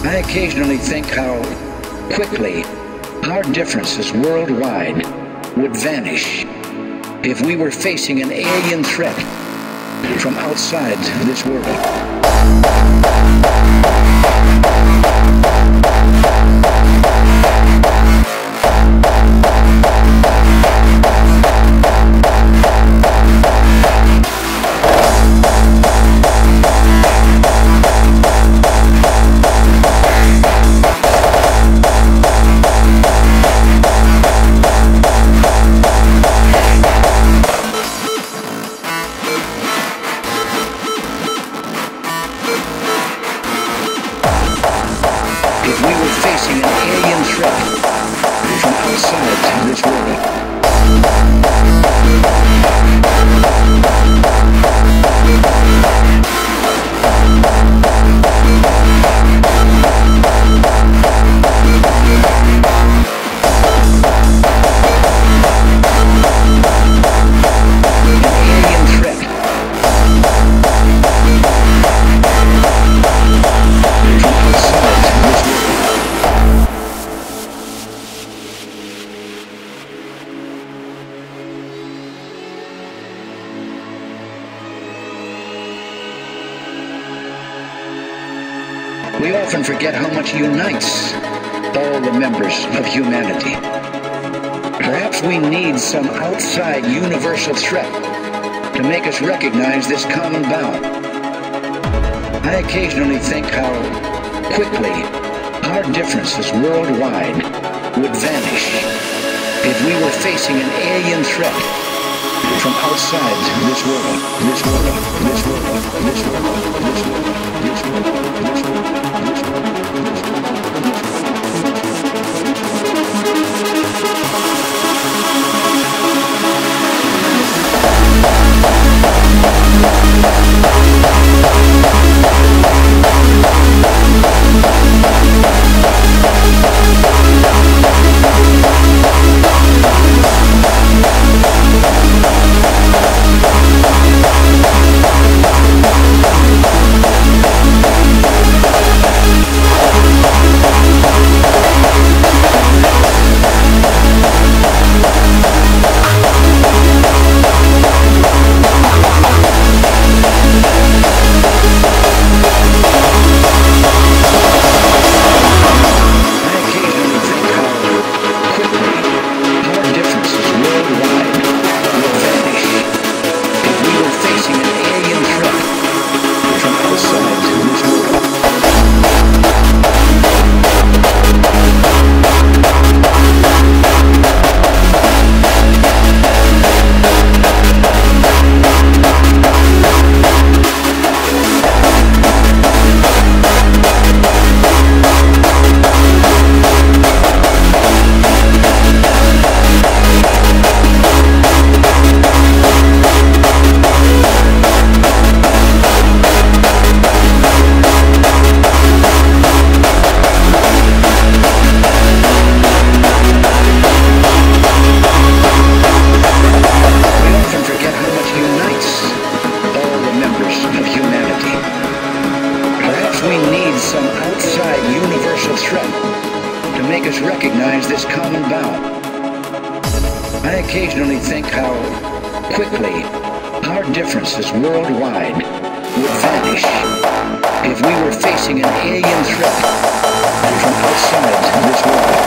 I occasionally think how quickly our differences worldwide would vanish if we were facing an alien threat from outside this world. We often forget how much unites all the members of humanity. Perhaps we need some outside universal threat to make us recognize this common bond. I occasionally think how quickly our differences worldwide would vanish if we were facing an alien threat from outside this world, this world, this world, this world, this world, this world, this world, this world, this world. Recognize this common bond. I occasionally think how quickly our differences worldwide would vanish if we were facing an alien threat from outside this world.